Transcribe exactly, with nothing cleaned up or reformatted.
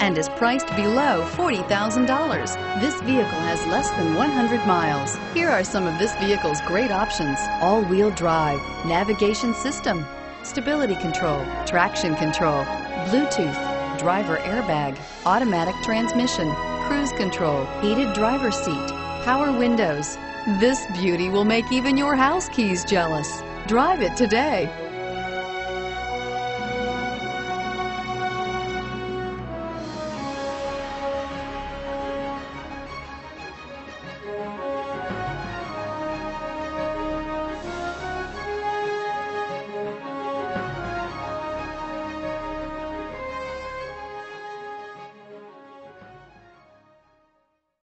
and is priced below forty thousand dollars. This vehicle has less than one hundred miles. Here are some of this vehicle's great options: all-wheel drive, navigation system, stability control, traction control, Bluetooth, driver airbag, automatic transmission, cruise control, heated driver's seat, power windows. This beauty will make even your house keys jealous. Drive it today.